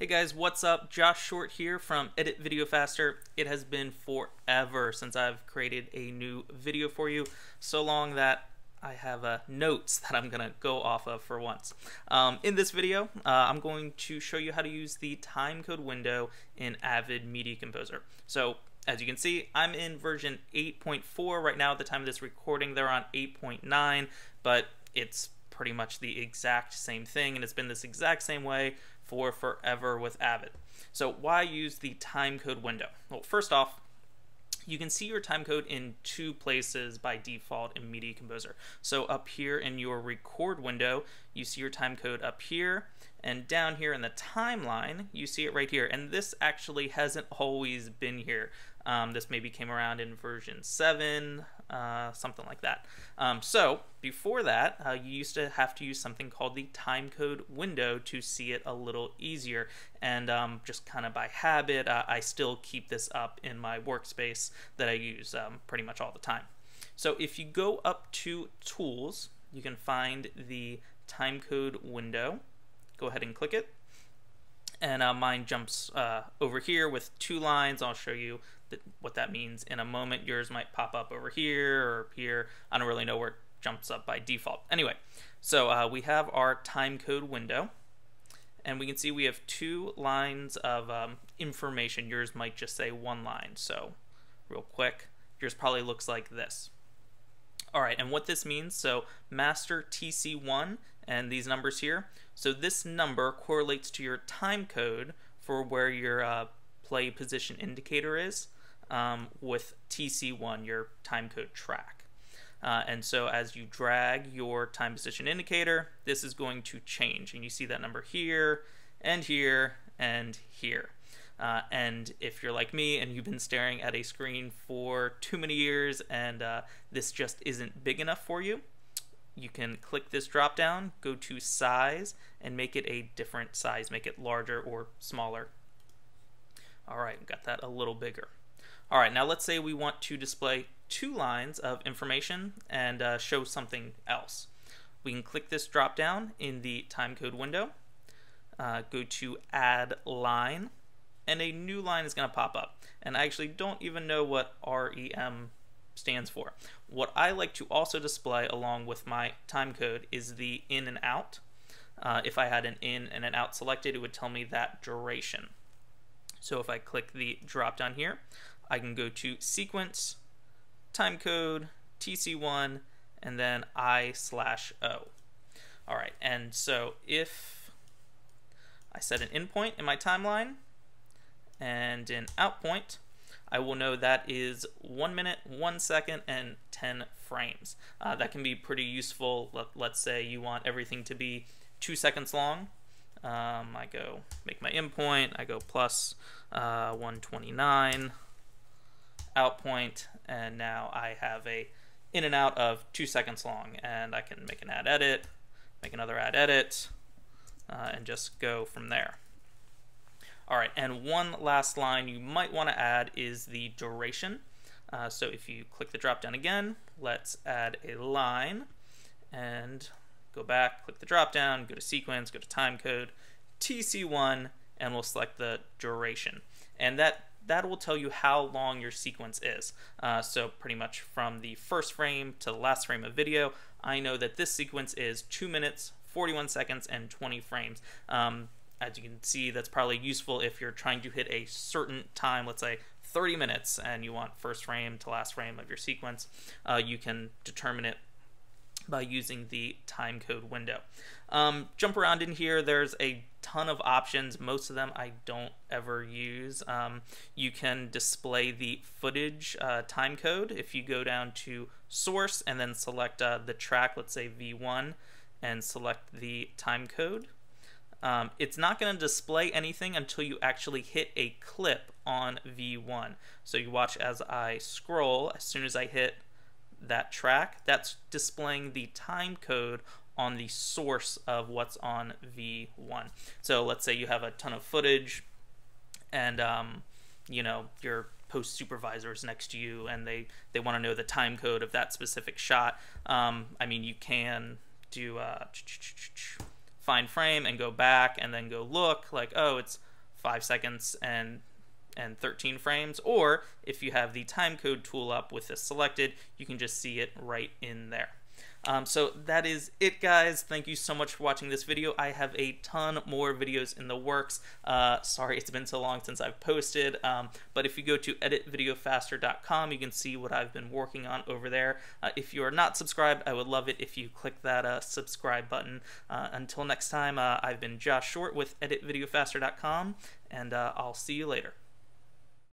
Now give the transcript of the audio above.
Hey guys, what's up? Josh Short here from Edit Video Faster. It has been forever since I've created a new video for you, so long that I have notes that I'm gonna go off of for once. In this video, I'm going to show you how to use the timecode window in Avid Media Composer. So, as you can see, I'm in version 8.4 right now. At the time of this recording, they're on 8.9, but it's pretty much the exact same thing, and it's been this exact same way for forever with Avid. So why use the timecode window? Well, first off, you can see your timecode in two places by default in Media Composer. So up here in your record window, you see your timecode up here, and down here in the timeline, you see it right here. And this actually hasn't always been here. This maybe came around in version 7, something like that. So before that, you used to have to use something called the timecode window to see it a little easier. And just kind of by habit, I still keep this up in my workspace that I use pretty much all the time. So if you go up to Tools, you can find the timecode window. Go ahead and click it. And mine jumps over here with two lines. I'll show you what that means in a moment. Yours might pop up over here or up here. I don't really know where it jumps up by default. Anyway, so we have our timecode window, and we can see we have two lines of information. Yours might just say one line. So real quick, yours probably looks like this. All right, and what this means, so master TC1 and these numbers here, so this number correlates to your time code for where your play position indicator is with TC1, your time code track. And so as you drag your time position indicator, this is going to change, and you see that number here and here and here. And if you're like me and you've been staring at a screen for too many years and this just isn't big enough for you, you can click this drop down, go to size, and make it a different size, make it larger or smaller. All right, got that a little bigger. All right, now let's say we want to display two lines of information and show something else. We can click this drop down in the timecode window, go to add line, and a new line is going to pop up. And I actually don't even know what REM stands for. What I like to also display along with my timecode is the in and out. If I had an in and an out selected, it would tell me that duration. So if I click the drop down here, I can go to sequence, timecode, TC1, and then I/O. All right, and so if I set an in point in my timeline, and an out point, I will know that is 1 minute, 1 second, and 10 frames. That can be pretty useful. Let's say you want everything to be 2 seconds long. I go make my in point, I go plus 129, out point, and now I have a in and out of 2 seconds long, and I can make an add edit, make another add edit, and just go from there. All right, and one last line you might want to add is the duration. So if you click the drop down again, let's add a line and go back, click the drop down, go to sequence, go to timecode, TC1, and we'll select the duration. And that will tell you how long your sequence is. So pretty much from the first frame to the last frame of video, I know that this sequence is 2 minutes, 41 seconds, and 20 frames. As you can see, that's probably useful if you're trying to hit a certain time, let's say 30 minutes, and you want first frame to last frame of your sequence. You can determine it by using the timecode window. Jump around in here, there's a ton of options. Most of them I don't ever use. You can display the footage timecode if you go down to source and then select the track, let's say V1, and select the timecode. It's not going to display anything until you actually hit a clip on V1. So you watch as I scroll, as soon as I hit that track, that's displaying the time code on the source of what's on V1. So let's say you have a ton of footage and you know, your post supervisor is next to you and they want to know the time code of that specific shot. I mean, you can do find frame and go back and then go look, like, oh, it's 5 seconds and 13 frames. Or if you have the timecode tool up with this selected, you can just see it right in there. So that is it, guys. Thank you so much for watching this video. I have a ton more videos in the works. Sorry it's been so long since I've posted, but if you go to editvideofaster.com, you can see what I've been working on over there. If you are not subscribed, I would love it if you click that subscribe button. Until next time, I've been Josh Short with editvideofaster.com, and I'll see you later.